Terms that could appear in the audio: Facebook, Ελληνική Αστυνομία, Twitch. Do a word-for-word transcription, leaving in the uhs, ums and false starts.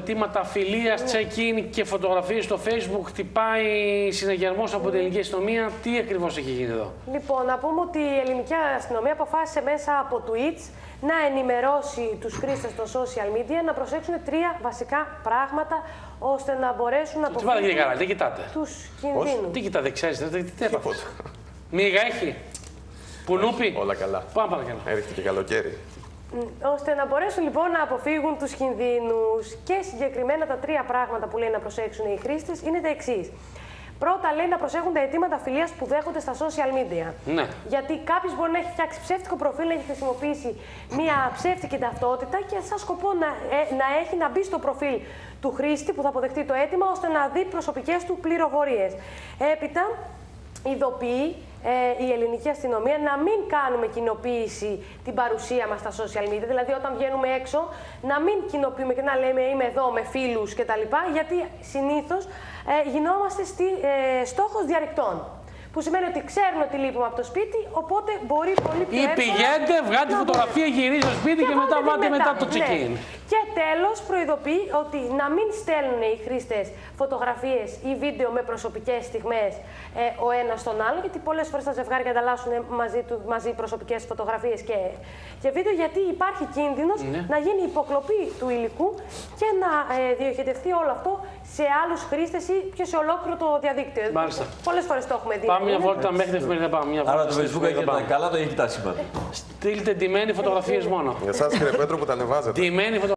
Ερωτήματα φιλίας, check-in και φωτογραφίες στο Facebook, χτυπάει συναγερμός από την ελληνική αστυνομία. Τι ακριβώς έχει γίνει εδώ? Λοιπόν, να πούμε ότι η ελληνική αστυνομία αποφάσισε μέσα από Twitch να ενημερώσει τους χρήστες στο social media να προσέξουν τρία βασικά πράγματα ώστε να μπορέσουν να αποφύγουν τους κινδύνους. Τι κοιτάτε, ξέρετε, τι έπαθε. Μίγα έχει, κουνούπι. Όλα καλά. Πάμε καλά. Έρχεται και καλοκαίρι. Ώστε να μπορέσουν λοιπόν να αποφύγουν τους κινδύνους. Και συγκεκριμένα τα τρία πράγματα που λέει να προσέξουν οι χρήστες είναι τα εξής. Πρώτα, λέει να προσέχουν τα αιτήματα φιλίας που δέχονται στα social media. Ναι. Γιατί κάποιος μπορεί να έχει φτιάξει ψεύτικο προφίλ, να έχει χρησιμοποιήσει μια ψεύτικη ταυτότητα και σαν σκοπό να, ε, να έχει να μπει στο προφίλ του χρήστη που θα αποδεχτεί το αίτημα, ώστε να δει προσωπικές του πληροφορίες. Έπειτα, ειδοποιεί ε, η ελληνική αστυνομία να μην κάνουμε κοινοποίηση την παρουσία μας στα social media. Δηλαδή, όταν βγαίνουμε έξω, να μην κοινοποιούμε και να λέμε είμαι εδώ με φίλους κτλ. Γιατί συνήθως ε, γινόμαστε στη, ε, στόχος διαρρηκτών. Που σημαίνει ότι ξέρουν ότι λείπουμε από το σπίτι, οπότε μπορεί πολύ πιο εύκολα. Ή πηγαίνετε, βγάλετε φωτογραφία, γυρίζετε στο σπίτι και, και μετά πάτε μετά, μετά το check-in. Ναι. Και τέλος, προειδοποιεί ότι να μην στέλνουν οι χρήστες φωτογραφίες ή βίντεο με προσωπικές στιγμές ε, ο ένας στον άλλο, γιατί πολλές φορές τα ζευγάρια ανταλλάσσουν μαζί, μαζί προσωπικές φωτογραφίες και, και βίντεο, γιατί υπάρχει κίνδυνος ναι. να γίνει υποκλοπή του υλικού και να ε, διοχετευτεί όλο αυτό σε άλλους χρήστες ή και σε ολόκληρο το διαδίκτυο. Μάλιστα. Πολλές φορές το έχουμε δει. Πάμε μια βόλτα μέχρι την εφημερίδα. Πάμε μια βόλτα. Άρα το Facebook έχει πάει καλά, το έχει κοιτάσει σήμερα. Στείλτε ντυμένοι φωτογραφίες μόνο. Για εσάς, κύριε Πέτρο, που τα ανεβάζετε.